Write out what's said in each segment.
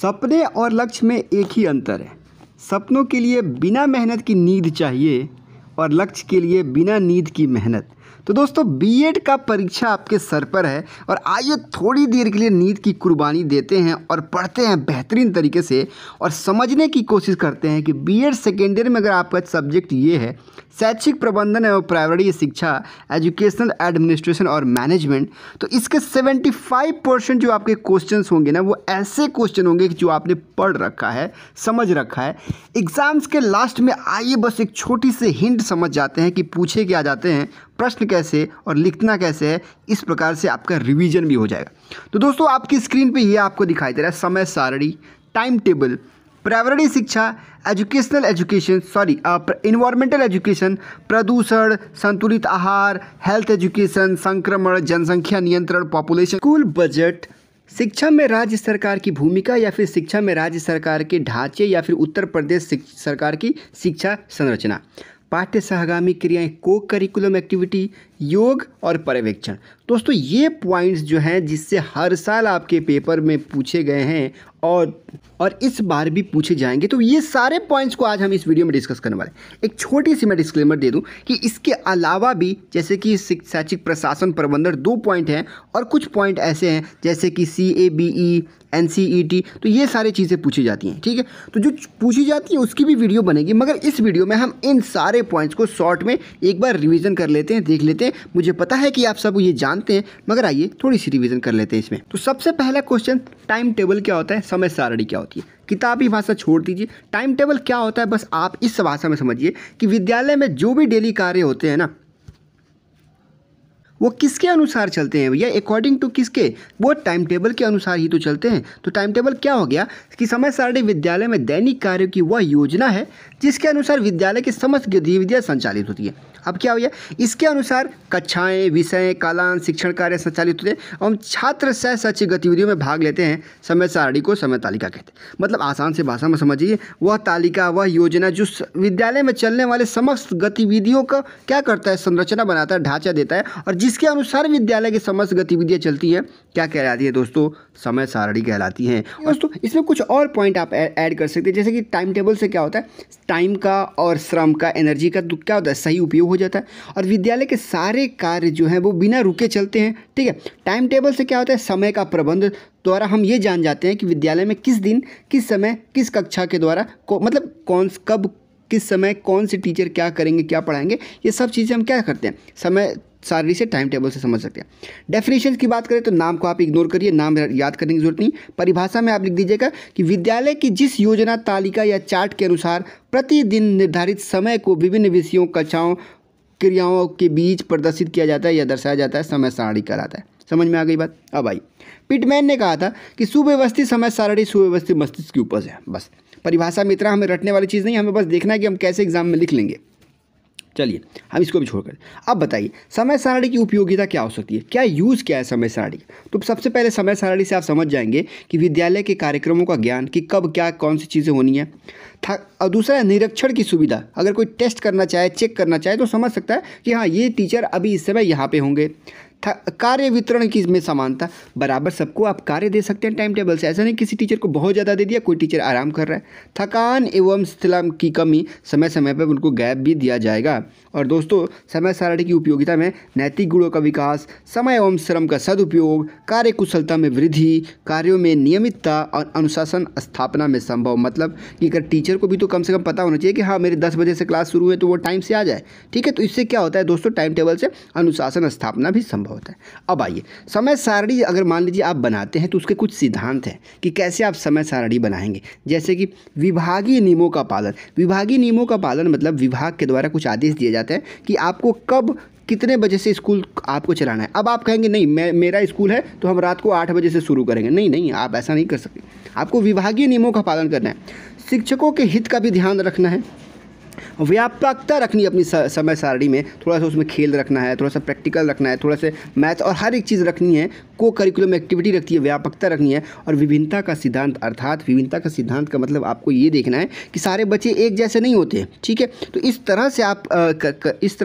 सपने और लक्ष्य में एक ही अंतर है। सपनों के लिए बिना मेहनत की नींद चाहिए और लक्ष्य के लिए बिना नींद की मेहनत। तो दोस्तों बीएड का परीक्षा आपके सर पर है और आइए थोड़ी देर के लिए नींद की कुर्बानी देते हैं और पढ़ते हैं बेहतरीन तरीके से और समझने की कोशिश करते हैं कि बीएड सेकेंड ईयर में अगर आपका सब्जेक्ट ये है शैक्षिक प्रबंधन एवं प्राइमरी शिक्षा, एजुकेशनल एडमिनिस्ट्रेशन और मैनेजमेंट, तो इसके 75% जो आपके क्वेश्चन होंगे ना वो ऐसे क्वेश्चन होंगे कि जो आपने पढ़ रखा है, समझ रखा है। एग्ज़ाम्स के लास्ट में आइए बस एक छोटी सी हिंट समझ जाते हैं कि पूछे क्या जाते हैं, प्रश्न कैसे और लिखना कैसे है। इस प्रकार से आपका रिवीजन भी हो जाएगा। तो दोस्तों आपकी स्क्रीन पे ये आपको दिखाई दे रहा है समय सारणी, टाइम टेबल, प्राइमरी शिक्षा, इन्वायरमेंटल एजुकेशन, प्रदूषण, संतुलित आहार, हेल्थ एजुकेशन, संक्रमण, जनसंख्या नियंत्रण, पॉपुलेशन, स्कूल बजट, शिक्षा में राज्य सरकार की भूमिका या फिर शिक्षा में राज्य सरकार के ढांचे या फिर उत्तर प्रदेश सरकार की शिक्षा संरचना, पाठ्य सहगामी क्रियाएं, को करिकुलम एक्टिविटी, योग और पर्यवेक्षण। दोस्तों ये पॉइंट्स जो हैं जिससे हर साल आपके पेपर में पूछे गए हैं और इस बार भी पूछे जाएंगे। तो ये सारे पॉइंट्स को आज हम इस वीडियो में डिस्कस करने वाले हैं। एक छोटी सी मैं डिस्क्लेमर दे दूं कि इसके अलावा भी जैसे कि शैक्षिक प्रशासन प्रबंधन 2 पॉइंट हैं और कुछ पॉइंट ऐसे हैं जैसे कि CABE, NCET, तो ये सारी चीज़ें पूछी जाती हैं। ठीक है, तो जो पूछी जाती है उसकी भी वीडियो बनेगी, मगर इस वीडियो में हम इन सारे पॉइंट्स को शॉर्ट में एक बार रिविज़न कर लेते हैं, देख लेते हैं। मुझे पता है कि आप सब ये जानते हैं, मगर आइए थोड़ी सी रिवीजन कर लेते हैं इसमें। तो सबसे पहला क्वेश्चन, टाइम टेबल क्या होता है, समय सारणी क्या होती है। किताबी भाषा छोड़ दीजिए, टाइम टेबल क्या होता है बस आप इस भाषा में समझिए कि विद्यालय में जो भी डेली कार्य होते हैं ना वो किसके अनुसार चलते हैं भैया, अकॉर्डिंग टू किसके, वो टाइम टेबल के अनुसार ही तो चलते हैं। तो टाइम टेबल क्या हो गया कि समय सारणी विद्यालय में दैनिक कार्यों की वह योजना है जिसके अनुसार विद्यालय की समस्त गतिविधियाँ संचालित होती है। अब क्या हो गया, इसके अनुसार कक्षाएं, विषय, कालांश, शिक्षण कार्य संचालित होते हैं और हम छात्र सह सच गतिविधियों में भाग लेते हैं। समय सारणी को समय तालिका कहते हैं। मतलब आसान से भाषा में समझिए, वह तालिका, वह योजना जो विद्यालय में चलने वाले समस्त गतिविधियों का क्या करता है, संरचना बनाता है, ढांचा देता है और जिसके अनुसार विद्यालय की समस्त गतिविधियाँ चलती हैं, क्या कहलाती है दोस्तों, समय सारणी कहलाती हैं। दोस्तों इसमें कुछ और पॉइंट आप ऐड कर सकते हैं जैसे कि टाइम टेबल से क्या होता है, टाइम का और श्रम का, एनर्जी का क्या होता है, सही उपयोग हो जाता है और विद्यालय के सारे कार्य जो हैं वो बिना रुके चलते हैं। ठीक है, टाइम टेबल से क्या होता है, समय का प्रबंध द्वारा हम ये जान जाते हैं कि विद्यालय में किस दिन, किस समय, किस कक्षा के द्वारा मतलब कौन, कब, किस समय, कौन से टीचर क्या करेंगे, क्या पढ़ाएंगे, ये सब चीज़ें हम क्या करते हैं, समय सारणी से, टाइम टेबल से समझ सकते हैं। डेफिनेशन की बात करें तो नाम को आप इग्नोर करिए, नाम याद करने की जरूरत नहीं। परिभाषा में आप लिख दीजिएगा कि विद्यालय की जिस योजना, तालिका या चार्ट के अनुसार प्रतिदिन निर्धारित समय को विभिन्न विषयों, कक्षाओं, क्रियाओं के बीच प्रदर्शित किया जाता है या दर्शाया जाता है, समय सारणी कहलाता है। समझ में आ गई बात। अब आई पिटमैन ने कहा था कि सुव्यवस्थित समय सारणी सुव्यवस्थित मस्तिष्क की उपज है। बस परिभाषा में इतना हमें रटने वाली चीज़ नहीं, हमें बस देखना है कि हम कैसे एग्जाम में लिख लेंगे। चलिए हम इसको भी छोड़कर अब बताइए समय सारणी की उपयोगिता क्या हो सकती है, क्या यूज़ क्या है समय सारणी का। तो सबसे पहले समय सारणी से आप समझ जाएंगे कि विद्यालय के कार्यक्रमों का ज्ञान कि कब क्या कौन सी चीज़ें होनी है था। और दूसरा निरीक्षण की सुविधा, अगर कोई टेस्ट करना चाहे, चेक करना चाहे तो समझ सकता है कि हाँ ये टीचर अभी इस समय यहाँ पर होंगे। कार्य वितरण की इसमें समानता, बराबर सबको आप कार्य दे सकते हैं टाइम टेबल से, ऐसा नहीं किसी टीचर को बहुत ज़्यादा दे दिया, कोई टीचर आराम कर रहा है। थकान एवं स्थिरता की कमी, समय समय पर उनको गैप भी दिया जाएगा। और दोस्तों समय सारणी की उपयोगिता में नैतिक गुणों का विकास, समय एवं श्रम का सदुपयोग, कार्य कुशलता में वृद्धि, कार्यों में नियमितता और अनुशासन स्थापना में संभव। मतलब कि अगर टीचर को भी तो कम से कम पता होना चाहिए कि हाँ मेरे 10 बजे से क्लास शुरू है तो वो टाइम से आ जाए। ठीक है, तो इससे क्या होता है दोस्तों, टाइम टेबल से अनुशासन स्थापना भी संभव होता है। अब आइए समय सारणी अगर मान लीजिए आप बनाते हैं तो उसके कुछ सिद्धांत हैं कि कैसे आप समय सारणी बनाएंगे। जैसे कि विभागीय नियमों का पालन, विभागीय नियमों का पालन मतलब विभाग के द्वारा कुछ आदेश दिए जाते हैं कि आपको कब कितने बजे से स्कूल आपको चलाना है। अब आप कहेंगे नहीं मेरा स्कूल है तो हम रात को 8 बजे से शुरू करेंगे। नहीं, आप ऐसा नहीं कर सकते, आपको विभागीय नियमों का पालन करना है। शिक्षकों के हित का भी ध्यान रखना है, व्यापकता रखनी अपनी समय सारणी में, थोड़ा सा उसमें खेल रखना है, थोड़ा सा प्रैक्टिकल रखना है, थोड़ा सा मैथ और हर एक चीज़ रखनी है, को करिकुलम एक्टिविटी रखती है, व्यापकता रखनी है। और विभिन्नता का सिद्धांत, अर्थात विभिन्नता का सिद्धांत का मतलब आपको ये देखना है कि सारे बच्चे एक जैसे नहीं होते, ठीक है। तो इस तरह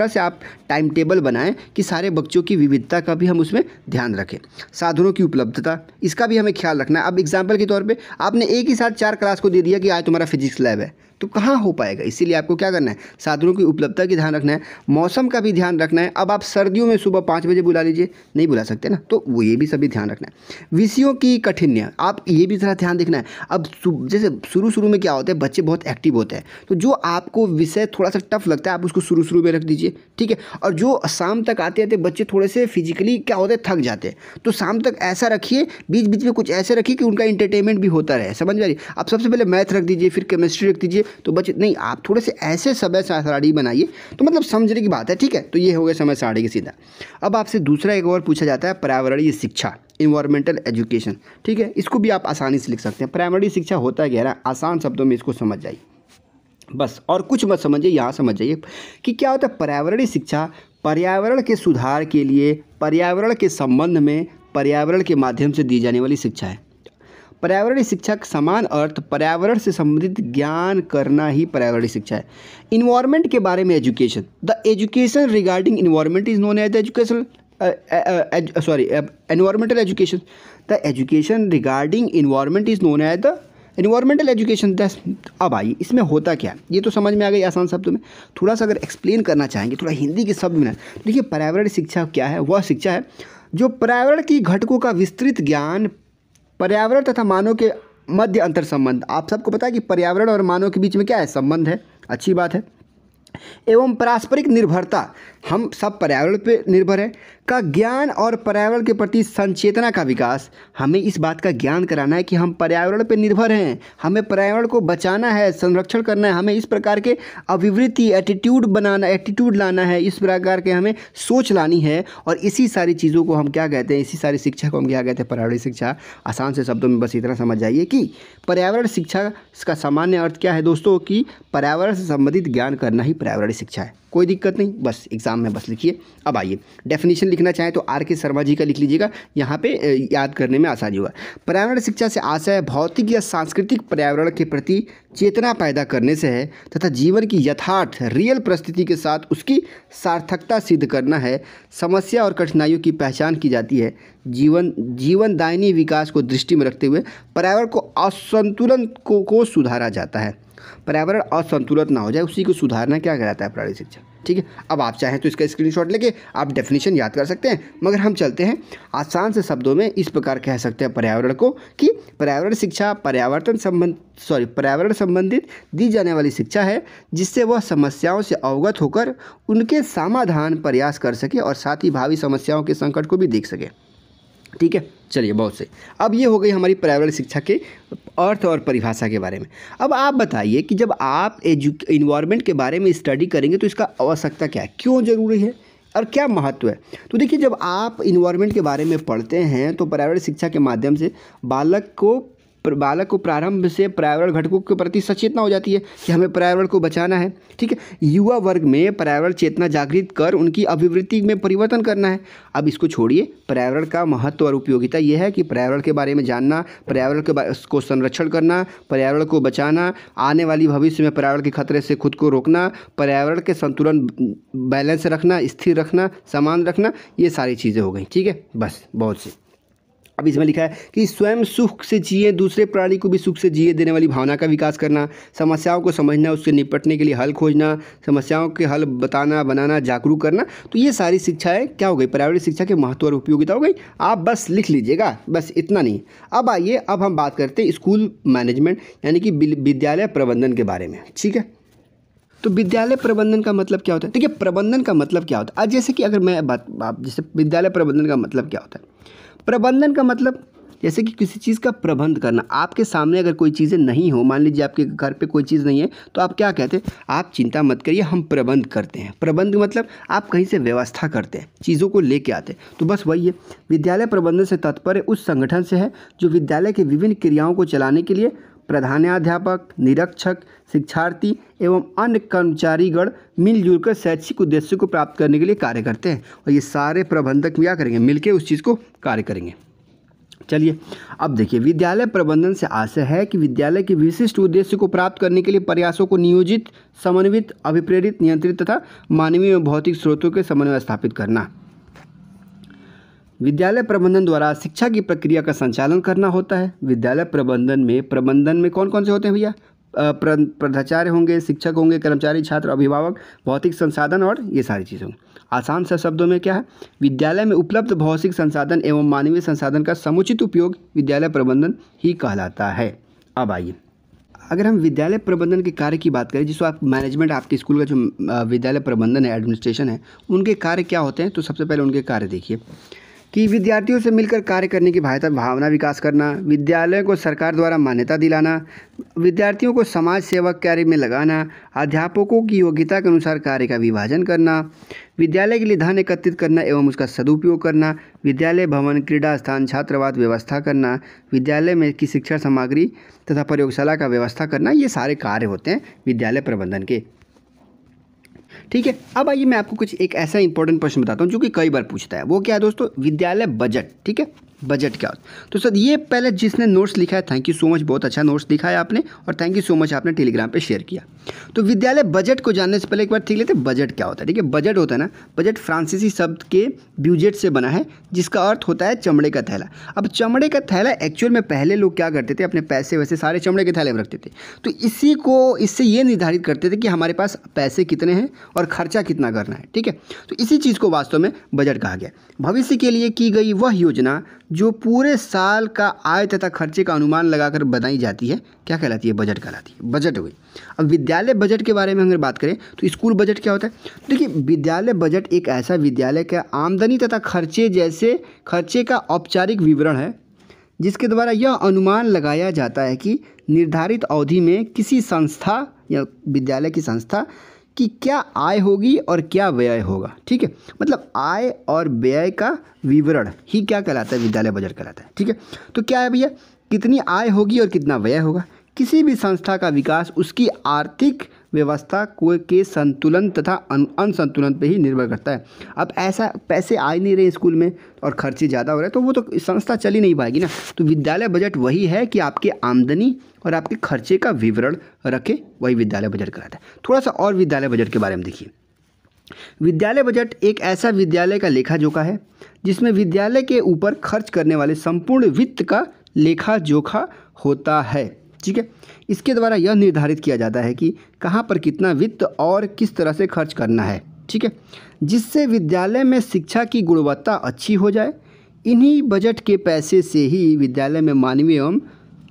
से आप टाइम टेबल बनाएं कि सारे बच्चों की विविधता का भी हम उसमें ध्यान रखें। साधनों की उपलब्धता, इसका भी हमें ख्याल रखना है। अब एग्जाम्पल के तौर पर आपने एक ही साथ 4 क्लास को दे दिया कि आज तुम्हारा फिजिक्स लैब है, तो कहाँ हो पाएगा। इसीलिए आपको क्या करना है, साधनों की उपलब्धता की ध्यान रखना है, मौसम का भी ध्यान रखना है। अब आप सर्दियों में सुबह 5 बजे बुला लीजिए, नहीं बुला सकते ना, तो वो ये भी सभी ध्यान रखना है। विषयों की कठिनाई, आप ये भी ज़रा ध्यान देखना है। अब जैसे शुरू में क्या होता है, बच्चे बहुत एक्टिव होते हैं, तो जो आपको विषय थोड़ा सा टफ लगता है आप उसको शुरू में रख दीजिए, ठीक है। और जो शाम तक आते आते बच्चे थोड़े से फिजिकली क्या होते हैं, थक जाते हैं, तो शाम तक ऐसा रखिए, बीच बीच में कुछ ऐसे रखिए कि उनका इंटरटेनमेंट भी होता रहे, समझ में आ रही। आप सबसे पहले मैथ रख दीजिए, फिर केमिस्ट्री रख दीजिए, तो बच्चे नहीं, आप थोड़े से ऐसे समय सारणी बनाइए, तो मतलब समझने की बात है, ठीक है। तो ये हो गया समय सारणी के सीधा। अब आपसे दूसरा एक और पूछा जाता है, पर्यावरणीय शिक्षा, इन्वायरमेंटल एजुकेशन, ठीक है। इसको भी आप आसानी से लिख सकते हैं। पर्यावरणीय शिक्षा होता है क्या ना, आसान शब्दों में इसको समझ जाइए बस, और कुछ मत समझिए, यहाँ समझ जाइए कि क्या होता है। पर्यावरणीय शिक्षा पर्यावरण के सुधार के लिए, पर्यावरण के संबंध में, पर्यावरण के माध्यम से दी जाने वाली शिक्षा है। पर्यावरणीय शिक्षा का समान अर्थ पर्यावरण से संबंधित ज्ञान करना ही पर्यावरणीय शिक्षा है। इन्वायरमेंट के बारे में education, the education regarding environment is known as environmental education. The education regarding environment is known as the environmental education. अब आइए इसमें होता क्या, ये तो समझ में आ गई आसान शब्दों में। थोड़ा सा अगर एक्सप्लेन करना चाहेंगे, थोड़ा हिंदी के शब्द में, देखिए पर्यावरणीय शिक्षा क्या है, वह शिक्षा है जो पर्यावरण की घटकों का विस्तृत ज्ञान, पर्यावरण तथा मानव के मध्य अंतर संबंध, आप सबको पता है कि पर्यावरण और मानव के बीच में क्या है, संबंध है, अच्छी बात है, एवं पारस्परिक निर्भरता, हम सब पर्यावरण पे निर्भर हैं, का ज्ञान और पर्यावरण के प्रति संचेतना का विकास। हमें इस बात का ज्ञान कराना है कि हम पर्यावरण पे निर्भर हैं, हमें पर्यावरण को बचाना है, संरक्षण करना है, हमें इस प्रकार के अभिवृत्ति, एटीट्यूड लाना है, इस प्रकार के हमें सोच लानी है। और इसी सारी चीज़ों को हम क्या कहते हैं, इसी सारी शिक्षा को हम क्या कहते हैं, पर्यावरणीय शिक्षा। आसान से शब्दों में बस इतना समझ जाइए कि पर्यावरण शिक्षा का सामान्य अर्थ क्या है दोस्तों, कि पर्यावरण से संबंधित ज्ञान करना ही पर्यावरणीय शिक्षा है। कोई दिक्कत नहीं, बस एग्जाम में बस लिखिए। अब आइए डेफिनेशन लिखना चाहें तो आर के शर्मा जी का लिख लीजिएगा, यहाँ पे याद करने में आसानी होगा। पर्यावरण शिक्षा से आशय भौतिक या सांस्कृतिक पर्यावरण के प्रति चेतना पैदा करने से है तथा जीवन की यथार्थ रियल परिस्थिति के साथ उसकी सार्थकता सिद्ध करना है। समस्या और कठिनाइयों की पहचान की जाती है, जीवनदायिनी विकास को दृष्टि में रखते हुए पर्यावरण को असंतुलन को सुधारा जाता है। पर्यावरण असंतुलित ना हो जाए उसी को सुधारना क्या कहलाता है, पर्यावरणीय शिक्षा, ठीक है। अब आप चाहें तो इसका स्क्रीनशॉट लेके आप डेफिनेशन याद कर सकते हैं, मगर हम चलते हैं आसान से शब्दों में। इस प्रकार कह सकते हैं पर्यावरण को कि पर्यावरण शिक्षा पर्यावरण संबंधित दी जाने वाली शिक्षा है जिससे वह समस्याओं से अवगत होकर उनके समाधान प्रयास कर सके और साथ ही भावी समस्याओं के संकट को भी देख सके, ठीक है। चलिए बहुत सही, अब ये हो गई हमारी पर्यावरण शिक्षा के अर्थ और परिभाषा के बारे में। अब आप बताइए कि जब आप इन्वायरमेंट के बारे में स्टडी करेंगे तो इसका आवश्यकता क्या है, क्यों ज़रूरी है और क्या महत्व है। तो देखिए जब आप इन्वायरमेंट के बारे में पढ़ते हैं तो पर्यावरण शिक्षा के माध्यम से बालक को प्रारंभ से पर्यावरण घटकों के प्रति सचेतना हो जाती है कि हमें पर्यावरण को बचाना है, ठीक है। युवा वर्ग में पर्यावरण चेतना जागृत कर उनकी अभिवृत्ति में परिवर्तन करना है। अब इसको छोड़िए, पर्यावरण का महत्व और उपयोगिता यह है कि पर्यावरण के बारे में जानना, पर्यावरण को संरक्षण करना, पर्यावरण को बचाना, आने वाली भविष्य में पर्यावरण के खतरे से खुद को रोकना, पर्यावरण के संतुलन बैलेंस रखना, स्थिर रखना, समान रखना, ये सारी चीज़ें हो गई, ठीक है। बस बहुत सी। अब इसमें लिखा है कि स्वयं सुख से जिए, दूसरे प्राणी को भी सुख से जिए देने वाली भावना का विकास करना, समस्याओं को समझना, उससे निपटने के लिए हल खोजना, समस्याओं के हल बताना, बनाना, जागरूक करना। तो ये सारी शिक्षाएं क्या हो गई, पर्यावरणीय शिक्षा के महत्व और उपयोगिता हो गई। आप बस लिख लीजिएगा, बस इतना नहीं। अब आइए अब हम बात करते हैं स्कूल मैनेजमेंट यानी कि विद्यालय प्रबंधन के बारे में, ठीक है। तो विद्यालय प्रबंधन का मतलब क्या होता है, देखिए प्रबंधन का मतलब क्या होता है, आज जैसे कि अगर मैं बात जैसे विद्यालय प्रबंधन का मतलब क्या होता है, प्रबंधन का मतलब जैसे कि किसी चीज़ का प्रबंध करना। आपके सामने अगर कोई चीज़ें नहीं हो, मान लीजिए आपके घर पे कोई चीज़ नहीं है, तो आप क्या कहते हैं, आप चिंता मत करिए हम प्रबंध करते हैं। प्रबंध मतलब आप कहीं से व्यवस्था करते हैं, चीज़ों को लेके आते हैं, तो बस वही है। विद्यालय प्रबंधन से तात्पर्य उस संगठन से है जो विद्यालय के विभिन्न क्रियाओं को चलाने के लिए प्रधानाध्यापक, निरीक्षक, शिक्षार्थी एवं अन्य कर्मचारीगण मिलजुल कर शैक्षिक उद्देश्यों को प्राप्त करने के लिए कार्य करते हैं। और ये सारे प्रबंधक क्या करेंगे, मिलकर उस चीज़ को कार्य करेंगे। चलिए अब देखिए, विद्यालय प्रबंधन से आशय है कि विद्यालय के विशिष्ट उद्देश्य को प्राप्त करने के लिए प्रयासों को नियोजित, समन्वित, अभिप्रेरित, नियंत्रित तथा मानवीय एवं भौतिक स्रोतों के समन्वय स्थापित करना। विद्यालय प्रबंधन द्वारा शिक्षा की प्रक्रिया का संचालन करना होता है। विद्यालय प्रबंधन में कौन कौन से होते हैं भैया? प्राचार्य होंगे, शिक्षक होंगे, कर्मचारी, छात्र, अभिभावक, भौतिक संसाधन और ये सारी चीज़ें होंगी। आसान से शब्दों में क्या है, विद्यालय में उपलब्ध भौतिक संसाधन एवं मानवीय संसाधन का समुचित उपयोग विद्यालय प्रबंधन ही कहलाता है। अब आइए, अगर हम विद्यालय प्रबंधन के कार्य की बात करें, जिसको आप मैनेजमेंट, आपके स्कूल का जो विद्यालय प्रबंधन है, एडमिनिस्ट्रेशन है, उनके कार्य क्या होते हैं? तो सबसे पहले उनके कार्य देखिए कि विद्यार्थियों से मिलकर कार्य करने की भावना विकास करना, विद्यालयों को सरकार द्वारा मान्यता दिलाना, विद्यार्थियों को समाज सेवा कार्य में लगाना, अध्यापकों की योग्यता के अनुसार कार्य का विभाजन करना, विद्यालय के लिए धन एकत्रित करना एवं उसका सदुपयोग करना, विद्यालय भवन, क्रीड़ा स्थान, छात्रावास व्यवस्था करना, विद्यालय में की शिक्षा सामग्री तथा प्रयोगशाला का व्यवस्था करना, ये सारे कार्य होते हैं विद्यालय प्रबंधन के। ठीक है, अब आइए मैं आपको कुछ एक ऐसा इंपॉर्टेंट प्रश्न बताता हूँ जो कि कई बार पूछता है। वो क्या है दोस्तों, विद्यालय बजट। ठीक है, बजट क्या होता है? तो सर ये पहले जिसने नोट्स लिखा है, थैंक यू सो मच, बहुत अच्छा नोट्स लिखा है आपने, और थैंक यू सो मच आपने टेलीग्राम पे शेयर किया। तो विद्यालय बजट को जानने से पहले एक बार ठीक लेते हैं बजट क्या होता है। ठीक है, बजट होता है ना, बजट फ्रांसीसी शब्द के ब्यूजेट से बना है, जिसका अर्थ होता है चमड़े का थैला। अब चमड़े का थैला एक्चुअल में पहले लोग क्या करते थे, अपने पैसे वैसे सारे चमड़े के थैले में रखते थे। तो इसी को, इससे ये निर्धारित करते थे कि हमारे पास पैसे कितने हैं और खर्चा कितना करना है। ठीक है, तो इसी चीज़ को वास्तव में बजट कहा गया। भविष्य के लिए की गई वह योजना जो पूरे साल का आय तथा खर्चे का अनुमान लगाकर बनाई जाती है, क्या कहलाती है? बजट कहलाती है, बजट हुई। अब विद्यालय बजट के बारे में अगर बात करें तो स्कूल बजट क्या होता है? देखिए, विद्यालय बजट एक ऐसा विद्यालय का आमदनी तथा खर्चे जैसे खर्चे का औपचारिक विवरण है, जिसके द्वारा यह अनुमान लगाया जाता है कि निर्धारित अवधि में किसी संस्था या विद्यालय की संस्था कि क्या आय होगी और क्या व्यय होगा। ठीक है, मतलब आय और व्यय का विवरण ही क्या कहलाता है? विद्यालय बजट कहलाता है। ठीक है, तो क्या है भैया, कितनी आय होगी और कितना व्यय होगा। किसी भी संस्था का विकास उसकी आर्थिक व्यवस्था के संतुलन तथा असंतुलन पे ही निर्भर करता है। अब ऐसा पैसे आ ही नहीं रहे स्कूल में और खर्चे ज़्यादा हो रहे हैं, तो वो तो संस्था चल ही नहीं पाएगी ना। तो विद्यालय बजट वही है कि आपके आमदनी और आपके खर्चे का विवरण रखे, वही विद्यालय बजट कहलाता है। थोड़ा सा और विद्यालय बजट के बारे में देखिए। विद्यालय बजट एक ऐसा विद्यालय का लेखा जोखा है जिसमें विद्यालय के ऊपर खर्च करने वाले संपूर्ण वित्त का लेखा जोखा होता है। ठीक है, इसके द्वारा यह निर्धारित किया जाता है कि कहाँ पर कितना वित्त और किस तरह से खर्च करना है। ठीक है, जिससे विद्यालय में शिक्षा की गुणवत्ता अच्छी हो जाए। इन्हीं बजट के पैसे से ही विद्यालय में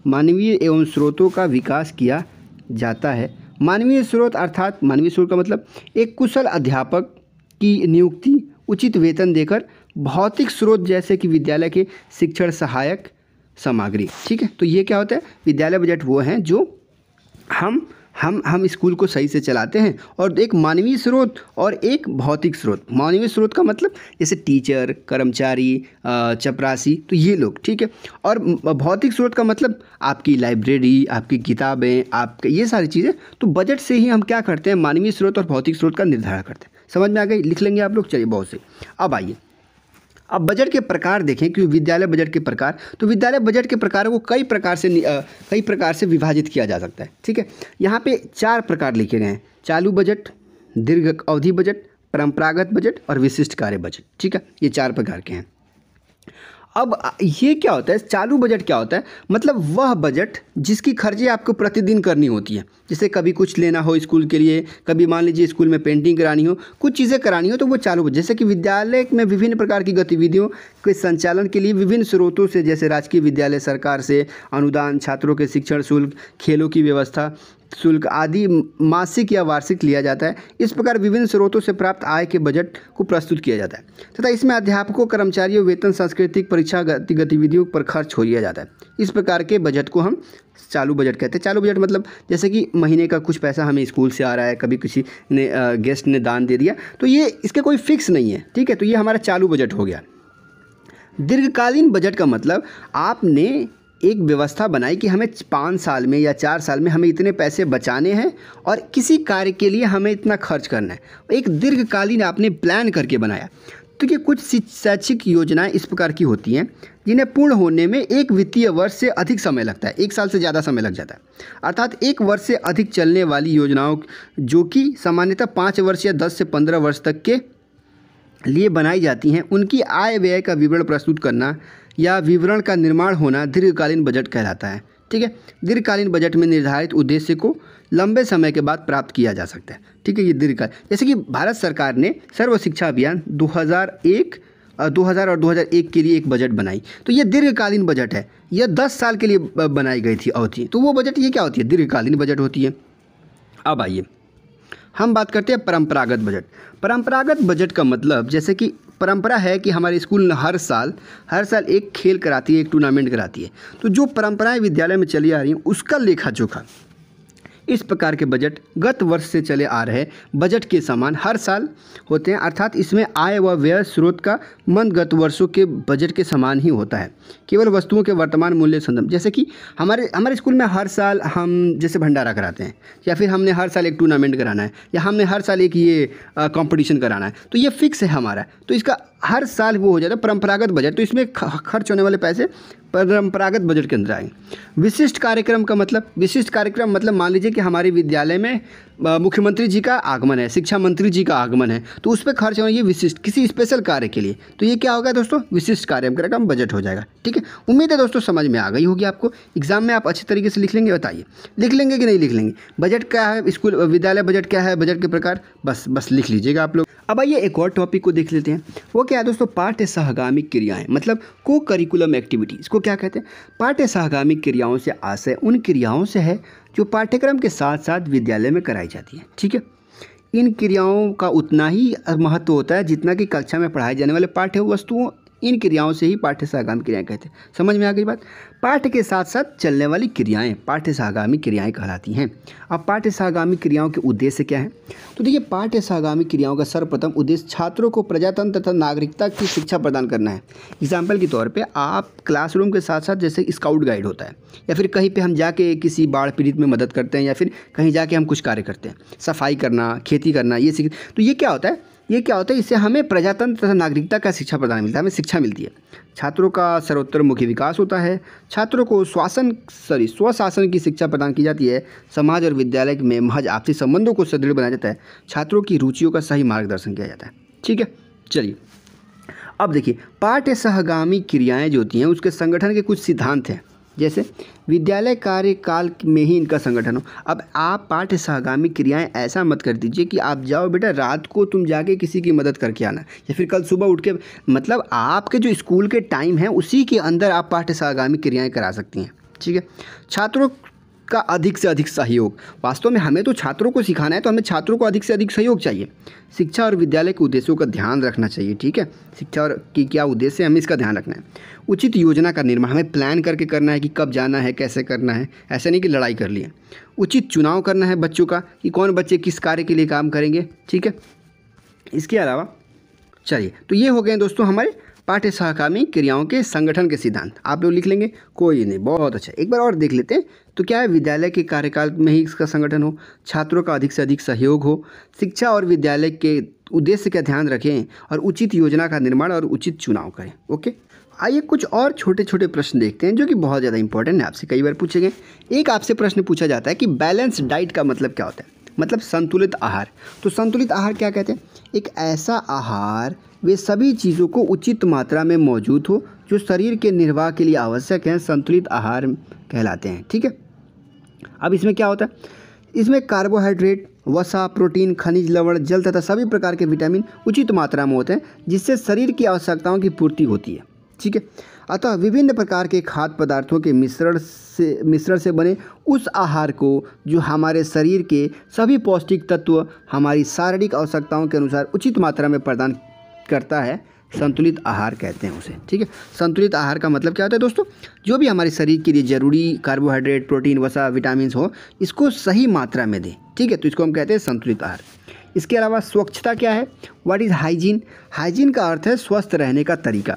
मानवीय एवं स्रोतों का विकास किया जाता है। मानवीय स्रोत अर्थात मानवीय स्रोत का मतलब एक कुशल अध्यापक की नियुक्ति, उचित वेतन देकर, भौतिक स्रोत जैसे कि विद्यालय के शिक्षण सहायक सामग्री। ठीक है, तो ये क्या होता है? विद्यालय बजट वो हैं जो हम स्कूल को सही से चलाते हैं। और एक मानवीय स्रोत और एक भौतिक स्रोत। मानवीय स्रोत का मतलब जैसे टीचर, कर्मचारी, चपरासी, तो ये लोग। ठीक है, और भौतिक स्रोत का मतलब आपकी लाइब्रेरी, आपकी किताबें, आपके ये सारी चीज़ें। तो बजट से ही हम क्या करते हैं, मानवीय स्रोत और भौतिक स्रोत का निर्धारण करते हैं। समझ में आ गई, लिख लेंगे आप लोग। चलिए बहुत से, अब आइए अब बजट के प्रकार देखें कि विद्यालय बजट के प्रकार। तो विद्यालय बजट के प्रकारों को कई प्रकार से विभाजित किया जा सकता है। ठीक है, यहाँ पे 4 प्रकार लिखे गए हैं, चालू बजट, दीर्घ अवधि बजट, परंपरागत बजट और विशिष्ट कार्य बजट। ठीक है, ये 4 प्रकार के हैं। अब ये क्या होता है, चालू बजट क्या होता है? मतलब वह बजट जिसकी खर्चे आपको प्रतिदिन करनी होती है। जैसे कभी कुछ लेना हो स्कूल के लिए, कभी मान लीजिए स्कूल में पेंटिंग करानी हो, कुछ चीज़ें करानी हो, तो वो चालू बजट। जैसे कि विद्यालय में विभिन्न प्रकार की गतिविधियों के संचालन के लिए विभिन्न स्रोतों से, जैसे राजकीय विद्यालय, सरकार से अनुदान, छात्रों के शिक्षण शुल्क, खेलों की व्यवस्था शुल्क आदि मासिक या वार्षिक लिया जाता है। इस प्रकार विभिन्न स्रोतों से प्राप्त आय के बजट को प्रस्तुत किया जाता है तथा इसमें अध्यापकों, कर्मचारियों, वेतन, सांस्कृतिक, परीक्षा, गतिविधियों पर खर्च हो लिया जाता है। इस प्रकार के बजट को हम चालू बजट कहते हैं। चालू बजट मतलब जैसे कि महीने का कुछ पैसा हमें स्कूल से आ रहा है, कभी किसी ने गेस्ट ने दान दे दिया, तो ये इसके कोई फिक्स नहीं है। ठीक है, तो ये हमारा चालू बजट हो गया। दीर्घकालीन बजट का मतलब आपने एक व्यवस्था बनाई कि हमें 5 साल में या 4 साल में हमें इतने पैसे बचाने हैं और किसी कार्य के लिए हमें इतना खर्च करना है, एक दीर्घकालीन आपने प्लान करके बनाया। तो ये कुछ शैक्षिक योजनाएं इस प्रकार की होती हैं जिन्हें पूर्ण होने में एक वित्तीय वर्ष से अधिक समय लगता है, 1 साल से ज़्यादा समय लग जाता है। अर्थात 1 वर्ष से अधिक चलने वाली योजनाओं जो कि सामान्यतः 5 वर्ष या 10 से 15 वर्ष तक के लिए बनाई जाती हैं, उनकी आय व्यय का विवरण प्रस्तुत करना या विवरण का निर्माण होना दीर्घकालीन बजट कहलाता है। ठीक है, दीर्घकालीन बजट में निर्धारित उद्देश्य को लंबे समय के बाद प्राप्त किया जा सकता है। ठीक है, ये दीर्घकालीन, जैसे कि भारत सरकार ने सर्व शिक्षा अभियान 2000 और 2001 के लिए एक बजट बनाई, तो ये दीर्घकालीन बजट है। यह 10 साल के लिए बनाई गई थी अवधि, तो वो बजट ये क्या होती है, दीर्घकालीन बजट होती है। अब आइए हम बात करते हैं परंपरागत बजट। परंपरागत बजट का मतलब, जैसे कि परंपरा है कि हमारे स्कूल हर साल एक खेल कराती है, एक टूर्नामेंट कराती है, तो जो परंपराएं विद्यालय में चली आ रही हैं उसका लेखा जोखा इस प्रकार के बजट गत वर्ष से चले आ रहे बजट के समान हर साल होते हैं। अर्थात इसमें आय व व्यय स्रोत का मंद गत वर्षों के बजट के समान ही होता है, केवल वस्तुओं के वर्तमान मूल्य संदर्भ। जैसे कि हमारे स्कूल में हर साल हम जैसे भंडारा कराते हैं, या फिर हमने हर साल एक टूर्नामेंट कराना है, या हमने हर साल एक ये कॉम्पिटिशन कराना है, तो ये फिक्स है हमारा, तो इसका हर साल वो हो जाता है परंपरागत बजट। तो इसमें खर्च होने वाले पैसे परंपरागत बजट के अंदर आएंगे। विशिष्ट कार्यक्रम मतलब मान लीजिए कि हमारे विद्यालय में मुख्यमंत्री जी का आगमन है, शिक्षा मंत्री जी का आगमन है, तो उस पर खर्च होना, ये विशिष्ट किसी स्पेशल कार्य के लिए, तो ये क्या होगा दोस्तों, विशिष्ट कार्यक्रम बजट हो जाएगा। ठीक है, उम्मीद है दोस्तों समझ में आ गई होगी आपको। एग्जाम में आप अच्छे तरीके से लिख लेंगे, बताइए लिख लेंगे कि नहीं लिख लेंगे। बजट क्या है, स्कूल विद्यालय बजट क्या है, बजट के प्रकार, बस लिख लीजिएगा आप लोग। अब आइए एक और टॉपिक को देख लेते हैं, वो क्या है दोस्तों, पाठ्य सहगामी क्रियाएं, मतलब को करिकुलम एक्टिविटी, इसको क्या कहते हैं। पाठ्य सहगामी क्रियाओं से आशय उन क्रियाओं से है जो पाठ्यक्रम के साथ साथ विद्यालय में कराई जाती है। ठीक है, इन क्रियाओं का उतना ही महत्व होता है जितना कि कक्षा में पढ़ाए जाने वाले पाठ्य वस्तुओं, इन क्रियाओं से ही पाठ्य सहगामी क्रियाएं कहते हैं। समझ में आ गई बात। पाठ्य के साथ साथ चलने वाली क्रियाएं पाठ्य सहगामी क्रियाएं कहलाती हैं। अब पाठ्य सहगामी क्रियाओं के उद्देश्य क्या हैं, तो देखिए पाठ्य सहगामी क्रियाओं का सर्वप्रथम उद्देश्य छात्रों को प्रजातंत्र तथा नागरिकता की शिक्षा प्रदान करना है। एग्जाम्पल के तौर पर आप क्लासरूम के साथ साथ जैसे स्काउट गाइड होता है, या फिर कहीं पर हम जाके किसी बाढ़ पीड़ित में मदद करते हैं, या फिर कहीं जाके हम कुछ कार्य करते हैं, सफाई करना, खेती करना, ये सीख, तो ये क्या होता है, इससे हमें प्रजातंत्र तथा नागरिकता का शिक्षा प्रदान मिलता है, हमें शिक्षा मिलती है। छात्रों का सर्वोत्तरमुखी विकास होता है। छात्रों को स्वशासन की शिक्षा प्रदान की जाती है। समाज और विद्यालय में महज आपसी संबंधों को सुदृढ़ बनाया जाता है। छात्रों की रुचियों का सही मार्गदर्शन किया जाता है। ठीक है, चलिए अब देखिए पाठ्य सहगामी क्रियाएँ जो होती हैं उसके संगठन के कुछ सिद्धांत हैं, जैसे विद्यालय कार्यकाल में ही इनका संगठन हो। अब आप पाठ्य सहगामी क्रियाएं ऐसा मत कर दीजिए कि आप जाओ बेटा रात को तुम जाके किसी की मदद करके आना, या फिर कल सुबह उठ के, मतलब आपके जो स्कूल के टाइम है उसी के अंदर आप पाठ्य सहगामी क्रियाएं करा सकती हैं। ठीक है, छात्रों का अधिक से अधिक सहयोग, वास्तव में हमें तो छात्रों को सिखाना है, तो हमें छात्रों को अधिक से अधिक सहयोग चाहिए। शिक्षा और विद्यालय के उद्देश्यों का ध्यान रखना चाहिए। ठीक है, शिक्षा और की क्या उद्देश्य है, हमें इसका ध्यान रखना है। उचित योजना का निर्माण, हमें प्लान करके करना है कि कब जाना है, कैसे करना है, ऐसा नहीं कि लड़ाई कर लिए। उचित चुनाव करना है बच्चों का कि कौन बच्चे किस कार्य के लिए काम करेंगे। ठीक है, इसके अलावा चलिए, तो ये हो गए दोस्तों हमारे पाठ्य सहगामी क्रियाओं के संगठन के सिद्धांत, आप लोग लिख लेंगे, कोई नहीं, बहुत अच्छा। एक बार और देख लेते हैं, तो क्या है, विद्यालय के कार्यकाल में ही इसका संगठन हो, छात्रों का अधिक से अधिक सहयोग हो, शिक्षा और विद्यालय के उद्देश्य का ध्यान रखें, और उचित योजना का निर्माण और उचित चुनाव करें। ओके, आइए कुछ और छोटे छोटे प्रश्न देखते हैं जो कि बहुत ज़्यादा इंपॉर्टेंट है, आपसे कई बार पूछे गए। एक आपसे प्रश्न पूछा जाता है कि बैलेंस डाइट का मतलब क्या होता है, मतलब संतुलित आहार। तो संतुलित आहार क्या कहते हैं, एक ऐसा आहार वे सभी चीज़ों को उचित मात्रा में मौजूद हो जो शरीर के निर्वाह के लिए आवश्यक हैं, संतुलित आहार कहलाते हैं। ठीक है, अब इसमें क्या होता है, इसमें कार्बोहाइड्रेट, वसा, प्रोटीन, खनिज लवण, जल तथा सभी प्रकार के विटामिन उचित मात्रा में होते हैं, जिससे शरीर की आवश्यकताओं की पूर्ति होती है। ठीक है, अतः विभिन्न प्रकार के खाद्य पदार्थों के मिश्रण से बने उस आहार को जो हमारे शरीर के सभी पौष्टिक तत्व हमारी शारीरिक आवश्यकताओं के अनुसार उचित मात्रा में प्रदान करता है, संतुलित आहार कहते हैं उसे। ठीक है, संतुलित आहार का मतलब क्या होता है दोस्तों, जो भी हमारे शरीर के लिए ज़रूरी कार्बोहाइड्रेट, प्रोटीन, वसा, विटामिन हो, इसको सही मात्रा में दें। ठीक है, तो इसको हम कहते हैं संतुलित आहार। इसके अलावा स्वच्छता क्या है, व्हाट इज़ हाइजीन। हाइजीन का अर्थ है स्वस्थ रहने का तरीका।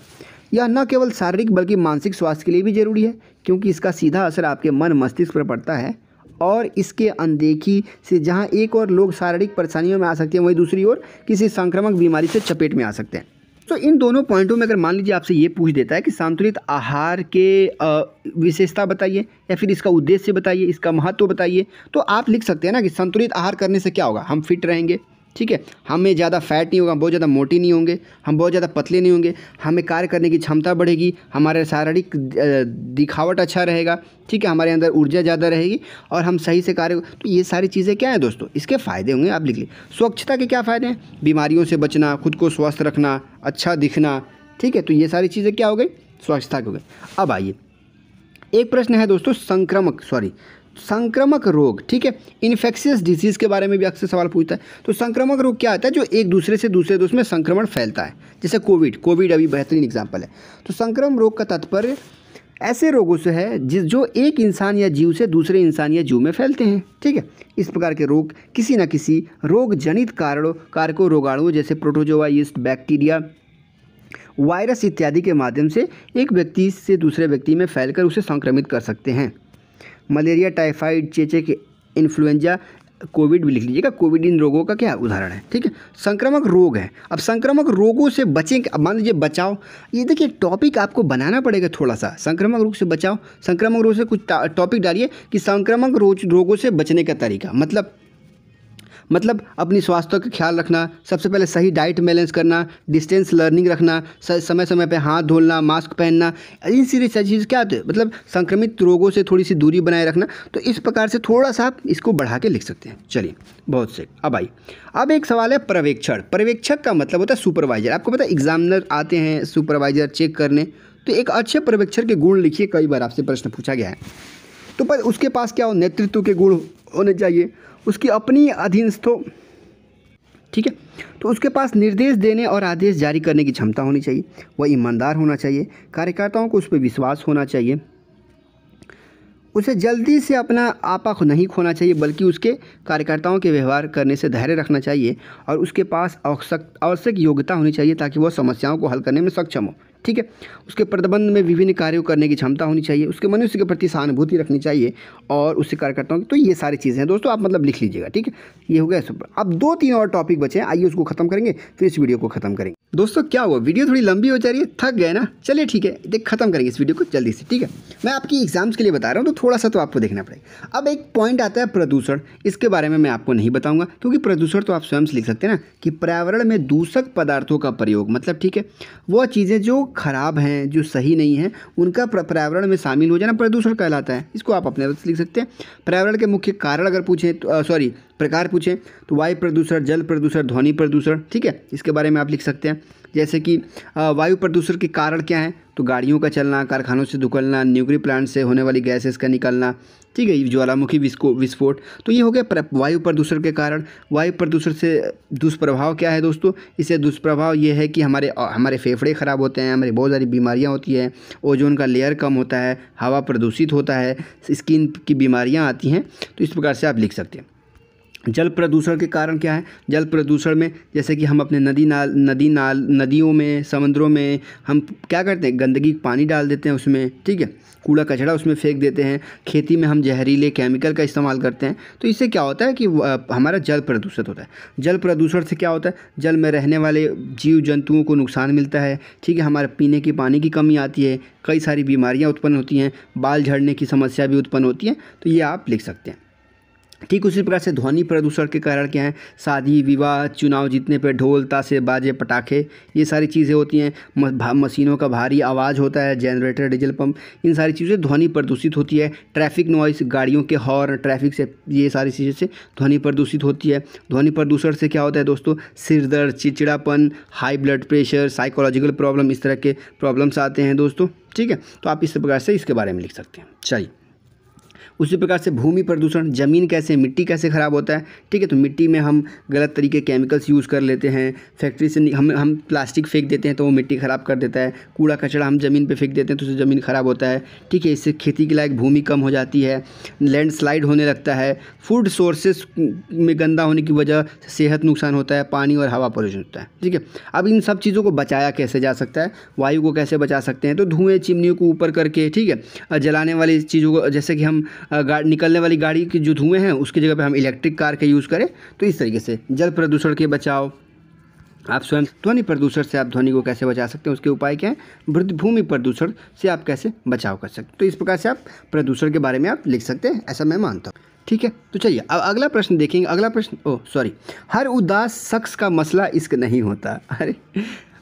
यह न केवल शारीरिक बल्कि मानसिक स्वास्थ्य के लिए भी जरूरी है। क्योंकि इसका सीधा असर आपके मन मस्तिष्क पर पड़ता है और इसके अनदेखी से जहां एक और लोग शारीरिक परेशानियों में आ सकते हैं, वहीं दूसरी ओर किसी संक्रामक बीमारी से चपेट में आ सकते हैं। तो इन दोनों पॉइंटों में अगर मान लीजिए आपसे ये पूछ देता है कि संतुलित आहार के विशेषता बताइए या फिर इसका उद्देश्य बताइए, इसका महत्व बताइए, तो आप लिख सकते हैं ना कि संतुलित आहार करने से क्या होगा, हम फिट रहेंगे, ठीक है, हमें ज़्यादा फैट नहीं होगा, हम बहुत ज़्यादा मोटे नहीं होंगे, हम बहुत ज़्यादा पतले नहीं होंगे, हमें कार्य करने की क्षमता बढ़ेगी, हमारा शारीरिक दिखावट अच्छा रहेगा, ठीक है, हमारे अंदर ऊर्जा ज़्यादा रहेगी और हम सही से कार्य, तो ये सारी चीज़ें क्या हैं दोस्तों, इसके फ़ायदे होंगे, आप लिख लें। स्वच्छता के क्या फ़ायदे हैं, बीमारियों से बचना, खुद को स्वस्थ रखना, अच्छा दिखना, ठीक है, तो ये सारी चीज़ें क्या हो गई, स्वच्छता हो गई। अब आइए एक प्रश्न है दोस्तों संक्रामक रोग, ठीक है, इन्फेक्शियस डिजीज़ के बारे में भी अक्सर सवाल पूछता है। तो संक्रामक रोग क्या होता है, जो एक दूसरे से दूसरे दोस्त में संक्रमण फैलता है, जैसे कोविड अभी बेहतरीन एग्जाम्पल है। तो संक्रामक रोग का तात्पर्य ऐसे रोगों से है जो एक इंसान या जीव से दूसरे इंसान या जीव में फैलते हैं, ठीक है। इस प्रकार के रोग किसी न किसी रोगजनित कारकों, रोगाणुओं जैसे प्रोटोजोआ, यीस्ट, बैक्टीरिया, वायरस इत्यादि के माध्यम से एक व्यक्ति से दूसरे व्यक्ति में फैलकर उसे संक्रमित कर सकते हैं। मलेरिया, टाइफाइड, चेचक इन्फ्लुएंजा, कोविड भी लिख लीजिएगा, कोविड इन रोगों का क्या उदाहरण है, ठीक है, संक्रामक रोग है। अब संक्रामक रोगों से बचें, अब मान लीजिए बचाओ, ये देखिए टॉपिक आपको बनाना पड़ेगा थोड़ा सा, संक्रामक रोग से बचाओ, संक्रामक रोग से कुछ टॉपिक डालिए कि संक्रामक रोगों से बचने का तरीका, मतलब अपनी स्वास्थ्य का ख्याल रखना, सबसे पहले सही डाइट बैलेंस करना, डिस्टेंस लर्निंग रखना, समय समय पे हाथ धोना, मास्क पहनना, इन सीरीज चीज़ क्या होती है, मतलब संक्रमित रोगों से थोड़ी सी दूरी बनाए रखना। तो इस प्रकार से थोड़ा सा आप इसको बढ़ा के लिख सकते हैं। चलिए बहुत से अब आइए, अब एक सवाल है पर्यवेक्षण। पर्यवेक्षक का मतलब होता है सुपरवाइज़र। आपको पता है एग्जामिनर आते हैं सुपरवाइज़र चेक करने, तो एक अच्छे पर्यवेक्षक के गुण लिखिए, कई बार आपसे प्रश्न पूछा गया है। तो पर उसके पास क्या हो, नेतृत्व के गुण होने चाहिए, उसकी अपनी अधीनस्थों, ठीक है, तो उसके पास निर्देश देने और आदेश जारी करने की क्षमता होनी चाहिए, वह ईमानदार होना चाहिए, कार्यकर्ताओं को उस पर विश्वास होना चाहिए, उसे जल्दी से अपना आपा नहीं खोना चाहिए बल्कि उसके कार्यकर्ताओं के व्यवहार करने से धैर्य रखना चाहिए, और उसके पास आवश्यक योग्यता होनी चाहिए ताकि वह समस्याओं को हल करने में सक्षम हो, ठीक है। उसके प्रबंधन में विभिन्न कार्यों करने की क्षमता होनी चाहिए, उसके मनुष्य के प्रति सहानुभूति रखनी चाहिए और उससे कार्यकर्ताओं की, तो ये सारी चीज़ें हैं दोस्तों, आप मतलब लिख लीजिएगा, ठीक है, ये हो गया सब। अब 2-3 और टॉपिक बचे हैं, आइए उसको खत्म करेंगे, फिर इस वीडियो को खत्म करेंगे। दोस्तों क्या हुआ, वीडियो थोड़ी लंबी हो जा रही है, थक गए ना, चलिए ठीक है, देख खत्म करेंगे इस वीडियो को जल्दी से, ठीक है, मैं आपकी एग्जाम्स के लिए बता रहा हूँ, तो थोड़ा सा तो आपको देखना पड़ेगा। अब एक पॉइंट आता है प्रदूषण, इसके बारे में मैं आपको नहीं बताऊँगा क्योंकि प्रदूषण तो आप स्वयं से लिख सकते हैं ना, कि पर्यावरण में दूषक पदार्थों का प्रयोग, मतलब ठीक है, वह चीज़ें जो खराब हैं, जो सही नहीं हैं, उनका पर्यावरण में शामिल हो जाना प्रदूषण कहलाता है, इसको आप अपने लिख सकते हैं। पर्यावरण के मुख्य कारण अगर पूछें तो प्रकार पूछें तो वायु प्रदूषण, जल प्रदूषण, ध्वनि प्रदूषण, ठीक है, इसके बारे में आप लिख सकते हैं। जैसे कि वायु प्रदूषण के कारण क्या हैं, तो गाड़ियों का चलना, कारखानों से धुकलना, न्यूक्लियर प्लांट से होने वाली गैसेस का निकलना, ठीक है, ज्वालामुखी विस्फोट, तो ये हो गया वायु प्रदूषण के कारण। वायु प्रदूषण से दुष्प्रभाव क्या है दोस्तों, इसे दुष्प्रभाव ये है कि हमारे फेफड़े ख़राब होते हैं, हमारी बहुत सारी बीमारियां होती हैं, ओजोन का लेयर कम होता है, हवा प्रदूषित होता है, स्किन की बीमारियाँ आती हैं, तो इस प्रकार से आप लिख सकते हैं। जल प्रदूषण के कारण क्या है, जल प्रदूषण में जैसे कि हम अपने नदियों में, समुद्रों में हम क्या करते हैं, गंदगी पानी डाल देते हैं उसमें, ठीक है, कूड़ा कचरा उसमें फेंक देते हैं, खेती में हम जहरीले केमिकल का इस्तेमाल करते हैं, तो इससे क्या होता है कि हमारा जल प्रदूषित होता है। जल प्रदूषण से क्या होता है, जल में रहने वाले जीव जंतुओं को नुकसान मिलता है, ठीक है, हमारे पीने के पानी की कमी आती है, कई सारी बीमारियाँ उत्पन्न होती हैं, बाल झड़ने की समस्या भी उत्पन्न होती है, तो ये आप लिख सकते हैं। ठीक उसी प्रकार से ध्वनि प्रदूषण के कारण क्या है, शादी विवाह, चुनाव जीतने पर ढोल, ताशे, बाजे, पटाखे, ये सारी चीज़ें होती हैं, मशीनों का भारी आवाज़ होता है, जनरेटर, डीजल पंप, इन सारी चीज़ें ध्वनि प्रदूषित होती है। ट्रैफिक नॉइस, गाड़ियों के हॉर्न, ट्रैफिक से, ये सारी चीज़ें से ध्वनि प्रदूषित होती है। ध्वनि प्रदूषण से क्या होता है दोस्तों, सिर दर्द, चिड़चिड़ापन, high blood pressure, psychological problem, इस तरह के प्रॉब्लम्स आते हैं दोस्तों, ठीक है, तो आप इस प्रकार से इसके बारे में लिख सकते हैं। चलिए उसी प्रकार से भूमि प्रदूषण, ज़मीन कैसे, मिट्टी कैसे ख़राब होता है, ठीक है। तो मिट्टी में हम गलत तरीके केमिकल्स यूज़ कर लेते हैं, फैक्ट्री से हम प्लास्टिक फेंक देते हैं तो वो मिट्टी ख़राब कर देता है, कूड़ा कचरा हम ज़मीन पर फेंक देते हैं तो उससे ज़मीन ख़राब होता है, ठीक है। इससे खेती के लायक भूमि कम हो जाती है, लैंडस्लाइड होने लगता है, फूड सोर्सेस में गंदा होने की वजह से सेहत नुकसान होता है, पानी और हवा पॉल्यूशन होता है, ठीक है। अब इन सब चीज़ों को बचाया कैसे जा सकता है, वायु को कैसे बचा सकते हैं, तो धुएं चिमनियों को ऊपर करके, ठीक है, जलाने वाली चीज़ों को, जैसे कि हम निकलने वाली गाड़ी के जो धुएं हैं उसकी जगह पे हम इलेक्ट्रिक कार का यूज़ करें, तो इस तरीके से। जल प्रदूषण के बचाव, आप स्वयं ध्वनि प्रदूषण से आप ध्वनि को कैसे बचा सकते हैं, उसके उपाय क्या हैं, भूमि प्रदूषण से आप कैसे बचाव कर सकते हैं। तो इस प्रकार से आप प्रदूषण के बारे में आप लिख सकते हैं, ऐसा मैं मानता हूँ, ठीक है। तो चलिए अब अगला प्रश्न देखेंगे। अगला प्रश्न, हर उदास शख्स का मसला इश्क नहीं होता। अरे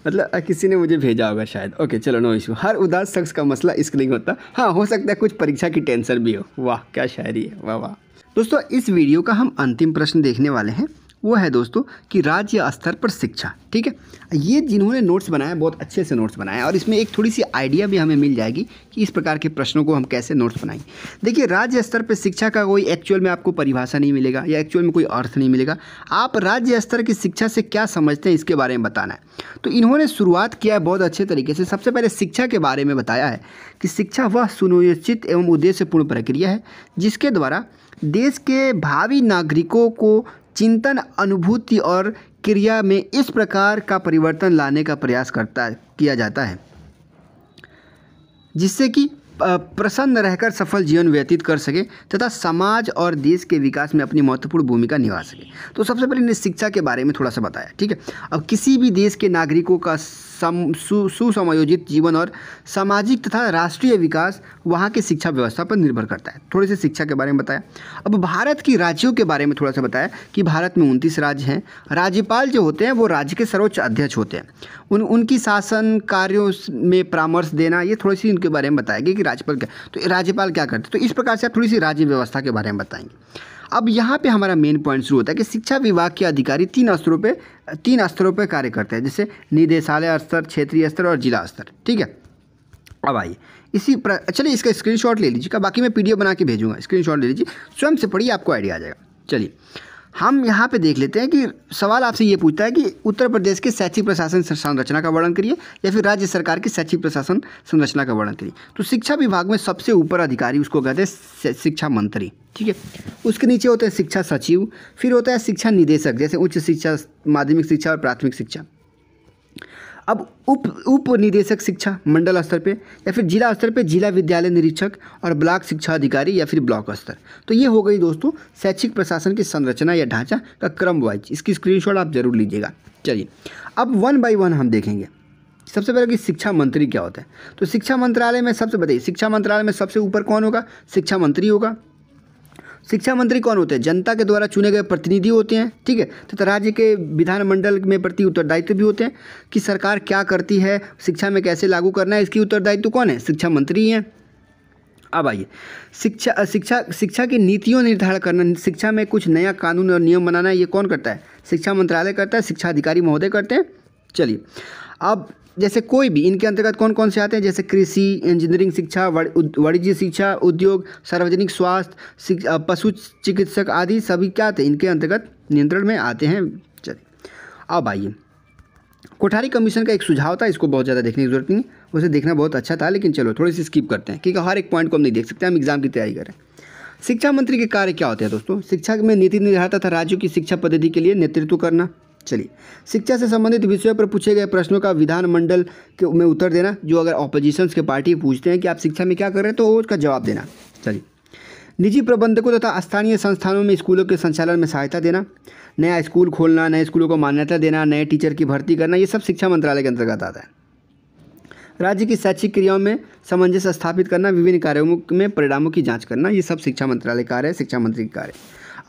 मतलब किसी ने मुझे भेजा होगा शायद, ओके चलो नो इशू। हर उदास शख्स का मसला इश्क नहीं होता, हाँ हो सकता है कुछ परीक्षा की टेंशन भी हो। वाह क्या शायरी है, वाह वाह। दोस्तों इस वीडियो का हम अंतिम प्रश्न देखने वाले हैं, वो है दोस्तों कि राज्य स्तर पर शिक्षा, ठीक है। ये जिन्होंने नोट्स बनाया बहुत अच्छे से नोट्स बनाया, और इसमें एक थोड़ी सी आइडिया भी हमें मिल जाएगी कि इस प्रकार के प्रश्नों को हम कैसे नोट्स बनाएं। देखिए राज्य स्तर पर शिक्षा का कोई एक्चुअल में आपको परिभाषा नहीं मिलेगा या एक्चुअल में कोई अर्थ नहीं मिलेगा, आप राज्य स्तर की शिक्षा से क्या समझते हैं इसके बारे में बताना है। तो इन्होंने शुरुआत किया है बहुत अच्छे तरीके से, सबसे पहले शिक्षा के बारे में बताया है कि शिक्षा वह सुनियोजित एवं उद्देश्यपूर्ण प्रक्रिया है जिसके द्वारा देश के भावी नागरिकों को चिंतन, अनुभूति और क्रिया में इस प्रकार का परिवर्तन लाने का प्रयास किया जाता है जिससे कि प्रसन्न रहकर सफल जीवन व्यतीत कर सके तथा समाज और देश के विकास में अपनी महत्वपूर्ण भूमिका निभा सके। तो सबसे पहले इन्हें शिक्षा के बारे में थोड़ा सा बताया, ठीक है। अब किसी भी देश के नागरिकों का सुसमायोजित जीवन और सामाजिक तथा राष्ट्रीय विकास वहाँ की शिक्षा व्यवस्था पर निर्भर करता है। थोड़े से शिक्षा के बारे में बताया। अब भारत की राज्यों के बारे में थोड़ा सा बताया कि भारत में 29 राज्य हैं। राज्यपाल जो होते हैं वो राज्य के सर्वोच्च अध्यक्ष होते हैं, उनकी शासन कार्यों में परामर्श देना, ये थोड़ी सी उनके बारे में बताया गया कि राज्यपाल क्या करते हैं। तो इस प्रकार से आप थोड़ी सी राज्य व्यवस्था के बारे में बताएंगे। अब यहाँ पे हमारा मेन पॉइंट शुरू होता है कि शिक्षा विभाग के अधिकारी तीन स्तरों पे कार्य करते हैं, जैसे निदेशालय स्तर, क्षेत्रीय स्तर और जिला स्तर, ठीक है। अब आइए चलिए इसका स्क्रीनशॉट ले लीजिएगा, बाकी मैं पीडीएफ बना के भेजूंगा, स्क्रीनशॉट ले लीजिए, स्वयं से पढ़िए, आपको आइडिया आ जाएगा। चलिए हम यहाँ पे देख लेते हैं कि सवाल आपसे ये पूछता है कि उत्तर प्रदेश के शैक्षिक प्रशासन संरचना का वर्णन करिए, या फिर राज्य सरकार की शैक्षिक प्रशासन संरचना का वर्णन करिए। तो शिक्षा विभाग में सबसे ऊपर अधिकारी उसको कहते हैं शिक्षा मंत्री, ठीक है। उसके नीचे होते हैं शिक्षा सचिव, फिर होता है शिक्षा निदेशक, जैसे उच्च शिक्षा, माध्यमिक शिक्षा और प्राथमिक शिक्षा। अब उप निदेशक शिक्षा मंडल स्तर पे, या फिर जिला स्तर पे जिला विद्यालय निरीक्षक और ब्लॉक शिक्षा अधिकारी या फिर ब्लॉक स्तर। तो ये हो गई दोस्तों शैक्षिक प्रशासन की संरचना या ढांचा का क्रम वाइज, इसकी स्क्रीनशॉट आप जरूर लीजिएगा। चलिए अब वन बाय वन हम देखेंगे। सबसे पहले कि शिक्षा मंत्री क्या होता है, तो शिक्षा मंत्रालय में सबसे बताइए, शिक्षा मंत्रालय में सबसे ऊपर कौन होगा, शिक्षा मंत्री होगा। शिक्षा मंत्री कौन होते हैं, जनता के द्वारा चुने गए प्रतिनिधि होते हैं, ठीक है, तथा राज्य के विधानमंडल में प्रति उत्तरदायित्व भी होते हैं कि सरकार क्या करती है, शिक्षा में कैसे लागू करना है, इसकी उत्तरदायित्व कौन है, शिक्षा मंत्री हैं। अब आइए शिक्षा शिक्षा शिक्षा की नीतियों निर्धारण करना, शिक्षा में कुछ नया कानून और नियम बनाना, ये कौन करता है, शिक्षा मंत्रालय करता है, शिक्षा अधिकारी महोदय करते हैं। चलिए अब जैसे कोई भी इनके अंतर्गत कौन कौन से आते हैं, जैसे कृषि, इंजीनियरिंग शिक्षा, वाणिज्य शिक्षा, उद्योग, सार्वजनिक स्वास्थ्य, पशु चिकित्सक आदि सभी क्या आते हैं, इनके अंतर्गत नियंत्रण में आते हैं। चलिए अब आइए कोठारी कमीशन का एक सुझाव था, इसको बहुत ज़्यादा देखने की जरूरत नहीं, उसे देखना बहुत अच्छा था लेकिन चलो थोड़ी सी स्किप करते हैं क्योंकि हर एक पॉइंट को हम नहीं देख सकते, हम एग्जाम की तैयारी कर रहे हैं। शिक्षा मंत्री के कार्य क्या होते हैं दोस्तों, शिक्षा में नीति निर्धारण तथा राज्यों की शिक्षा पद्धति के लिए नेतृत्व करना। चलिए शिक्षा से संबंधित विषयों पर पूछे गए प्रश्नों का विधानमंडल में उत्तर देना, जो अगर ऑपोजिशंस के पार्टी पूछते हैं कि आप शिक्षा में क्या कर रहे हैं तो उसका जवाब देना। चलिए निजी प्रबंधकों तथा स्थानीय संस्थानों में स्कूलों के संचालन में सहायता देना, नया स्कूल खोलना, नए स्कूलों को मान्यता देना, नए टीचर की भर्ती करना, ये सब शिक्षा मंत्रालय के अंतर्गत आता है। राज्य की शैक्षिक क्रियाओं में सामंजस्य स्थापित करना, विभिन्न कार्यों में परिणामों की जाँच करना, ये सब शिक्षा मंत्रालय का कार्य है, शिक्षा मंत्री का कार्य।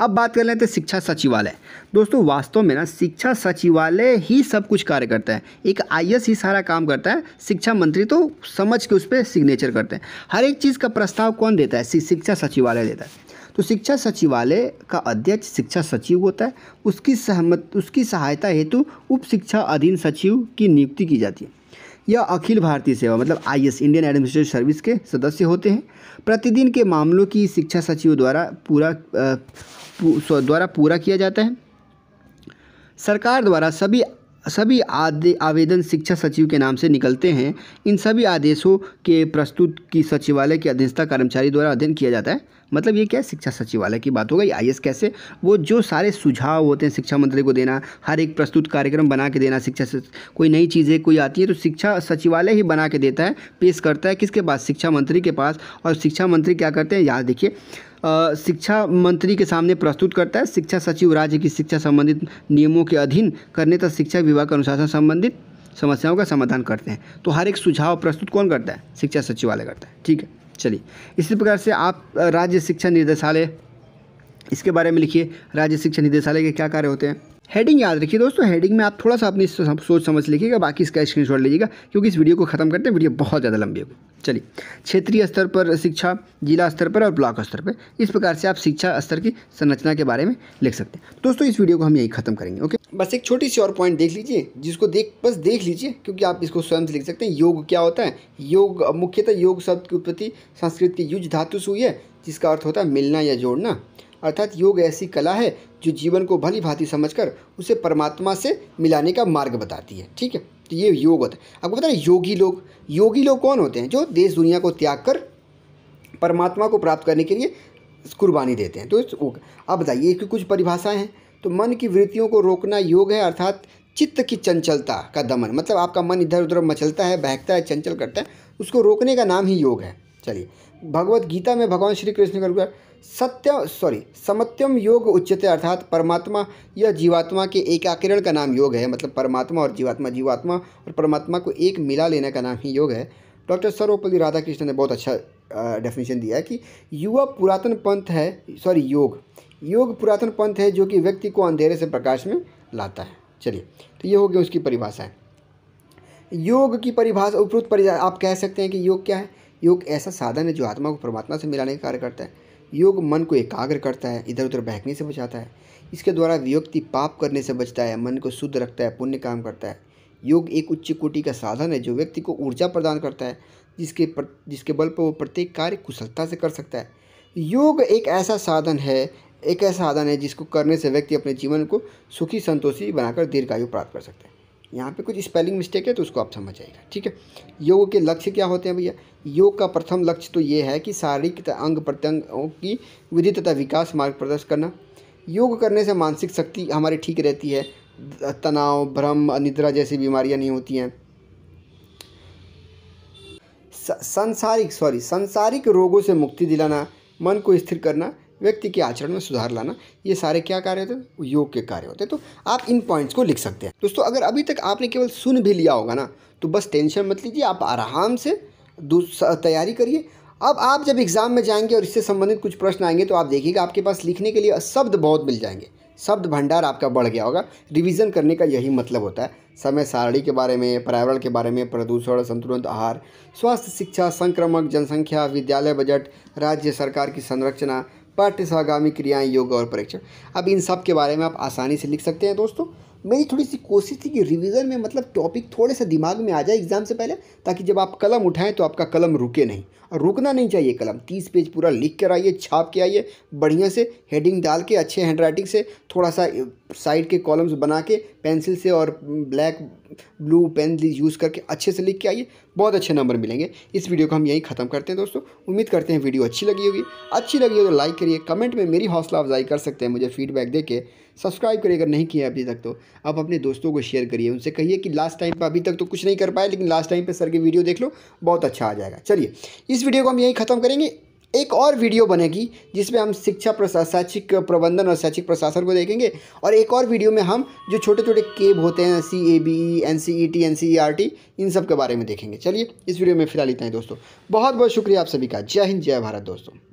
अब बात कर लेते हैं शिक्षा सचिवालय। दोस्तों वास्तव में ना शिक्षा सचिवालय ही सब कुछ कार्य करता है, एक आईएएस ही सारा काम करता है, शिक्षा मंत्री तो समझ के उस पर सिग्नेचर करते हैं। हर एक चीज़ का प्रस्ताव कौन देता है, शिक्षा सचिवालय देता है। तो शिक्षा सचिवालय का अध्यक्ष शिक्षा सचिव होता है, उसकी सहायता हेतु उप शिक्षा अधीन सचिव की नियुक्ति की जाती है। या अखिल भारतीय सेवा मतलब IAS इंडियन एडमिनिस्ट्रेटिव सर्विस के सदस्य होते हैं। प्रतिदिन के मामलों की शिक्षा सचिव द्वारा पूरा किया जाता है। सरकार द्वारा सभी आवेदन शिक्षा सचिव के नाम से निकलते हैं। इन सभी आदेशों के प्रस्तुत की सचिवालय की अधीनस्थ कर्मचारी द्वारा अध्ययन किया जाता है। मतलब ये क्या है, शिक्षा सचिवालय की बात हो गई। IAS कैसे, वो जो सारे सुझाव होते हैं शिक्षा मंत्री को देना, हर एक प्रस्तुत कार्यक्रम बना के देना, कोई नई चीज़ें कोई आती है तो शिक्षा सचिवालय ही बना के देता है, पेश करता है। किसके पास, शिक्षा मंत्री के पास। और शिक्षा मंत्री क्या करते हैं, यहाँ देखिए, शिक्षा मंत्री के सामने प्रस्तुत करता है। शिक्षा सचिव राज्य की शिक्षा संबंधित नियमों के अधीन करने तथा शिक्षा विभाग के अनुशासन संबंधित समस्याओं का समाधान करते हैं। तो हर एक सुझाव प्रस्तुत कौन करता है, शिक्षा सचिवालय करता है। ठीक है, चलिए इसी प्रकार से आप राज्य शिक्षा निदेशालय, इसके बारे में लिखिए। राज्य शिक्षा निदेशालय के क्या कार्य होते हैं। हेडिंग याद रखिए दोस्तों, हेडिंग में आप थोड़ा सा अपनी सोच समझ लिखिएगा, बाकी इसका स्क्रीनशॉट लीजिएगा क्योंकि इस वीडियो को खत्म करते हैं, वीडियो बहुत ज़्यादा लंबी होगी। चलिए, क्षेत्रीय स्तर पर शिक्षा, जिला स्तर पर और ब्लॉक स्तर पर, इस प्रकार से आप शिक्षा स्तर की संरचना के बारे में लिख सकते हैं। दोस्तों इस वीडियो को हम यही खत्म करेंगे। ओके, बस एक छोटी सी और पॉइंट देख लीजिए, जिसको बस देख लीजिए क्योंकि आप इसको स्वयं से लिख सकते हैं। योग क्या होता है, योग मुख्यतः योग शब्द की उत्पत्ति संस्कृत की युज धातु से हुई है, जिसका अर्थ होता है मिलना या जोड़ना। अर्थात योग ऐसी कला है जो जीवन को भली भांति समझकर उसे परमात्मा से मिलाने का मार्ग बताती है। ठीक है, तो ये योग होता है। आपको पता है योगी लोग कौन होते हैं, जो देश दुनिया को त्याग कर परमात्मा को प्राप्त करने के लिए कुर्बानी देते हैं। तो अब बताइए कि कुछ परिभाषाएं हैं। तो मन की वृत्तियों को रोकना योग है, अर्थात चित्त की चंचलता का दमन। मतलब आपका मन इधर उधर मचलता है, बहकता है, चंचल करता है, उसको रोकने का नाम ही योग है। चलिए, भगवत गीता में भगवान श्री कृष्ण का समत्यम योग उच्यते, अर्थात परमात्मा या जीवात्मा के एकाकरण का नाम योग है। मतलब परमात्मा और जीवात्मा, जीवात्मा और परमात्मा को एक मिला लेने का नाम ही योग है। डॉक्टर सर्वपल्ली राधाकृष्णन ने बहुत अच्छा डेफिनेशन दिया है कि योग पुरातन पंथ है जो कि व्यक्ति को अंधेरे से प्रकाश में लाता है। चलिए, तो ये हो गई उसकी परिभाषाएँ। योग की परिभाषा उपरोक्त आप कह सकते हैं कि योग क्या है। योग ऐसा साधन है जो आत्मा को परमात्मा से मिलाने का कार्य करता है। योग मन को एकाग्र करता है, इधर उधर बहकने से बचाता है। इसके द्वारा व्यक्ति पाप करने से बचता है, मन को शुद्ध रखता है, पुण्य काम करता है। योग एक उच्च कोटि का साधन है जो व्यक्ति को ऊर्जा प्रदान करता है, जिसके बल पर वो प्रत्येक कार्य कुशलता से कर सकता है। योग एक ऐसा साधन है जिसको करने से व्यक्ति अपने जीवन को सुखी संतोषी बनाकर दीर्घायु प्राप्त कर सकता है। यहाँ पे कुछ स्पेलिंग मिस्टेक है तो उसको आप समझ आएगा। ठीक है, योग के लक्ष्य क्या होते हैं भैया। योग का प्रथम लक्ष्य तो ये है कि शारीरिक अंग प्रत्यंगों की विधि तथा विकास मार्ग प्रदर्शन करना। योग करने से मानसिक शक्ति हमारी ठीक रहती है, तनाव, भ्रम, अनिद्रा जैसी बीमारियाँ नहीं होती हैं। सांसारिक रोगों से मुक्ति दिलाना, मन को स्थिर करना, व्यक्ति के आचरण में सुधार लाना, ये सारे क्या कार्य होते हैं, योग के कार्य होते हैं। तो आप इन पॉइंट्स को लिख सकते हैं। दोस्तों अगर अभी तक आपने केवल सुन भी लिया होगा ना, तो बस टेंशन मत लीजिए, आप आराम से तैयारी करिए। अब आप जब एग्ज़ाम में जाएंगे और इससे संबंधित कुछ प्रश्न आएंगे तो आप देखिएगा आपके पास लिखने के लिए शब्द बहुत मिल जाएंगे, शब्द भंडार आपका बढ़ गया होगा। रिवीजन करने का यही मतलब होता है। समय सारणी के बारे में, पर्यावरण के बारे में, प्रदूषण, संतुलित आहार, स्वास्थ्य, शिक्षा, संक्रमण, जनसंख्या, विद्यालय बजट, राज्य सरकार की संरचना, पाठ्य स्वागामी क्रियाएं, योग और परीक्षण। अब इन सब के बारे में आप आसानी से लिख सकते हैं। दोस्तों मेरी थोड़ी सी कोशिश थी कि रिवीजन में मतलब टॉपिक थोड़े से दिमाग में आ जाए एग्जाम से पहले, ताकि जब आप कलम उठाएं तो आपका कलम रुके नहीं। और रुकना नहीं चाहिए कलम, 30 पेज पूरा लिख कर आइए, छाप के आइए बढ़िया से, हेडिंग डाल के, अच्छे हैंड राइटिंग से, थोड़ा सा साइड के कॉलम्स बना के पेंसिल से और ब्लैक ब्लू पेन यूज़ करके अच्छे से लिख के आइए, बहुत अच्छे नंबर मिलेंगे। इस वीडियो को हम यहीं ख़त्म करते हैं दोस्तों। उम्मीद करते हैं वीडियो अच्छी लगी होगी। अच्छी लगी हो तो लाइक करिए, कमेंट में मेरी हौसला अफजाई कर सकते हैं, मुझे फीडबैक देके। सब्सक्राइब करिए अगर नहीं किया अभी तक तो। आप अपने दोस्तों को शेयर करिए, उनसे कहिए कि लास्ट टाइम पर अभी तक तो कुछ नहीं कर पाए, लेकिन लास्ट टाइम पर सर की वीडियो देख लो, बहुत अच्छा आ जाएगा। चलिए इस वीडियो को हम यहीं ख़त्म करेंगे। एक और वीडियो बनेगी जिसमें हम शैक्षिक प्रबंधन और शैक्षिक प्रशासन को देखेंगे, और एक और वीडियो में हम जो छोटे छोटे केब होते हैं, CABE, NCET, NCERT, इन सब के बारे में देखेंगे। चलिए इस वीडियो में फिलहाल इतना ही दोस्तों। बहुत बहुत शुक्रिया आप सभी का। जय हिंद, जय भारत दोस्तों।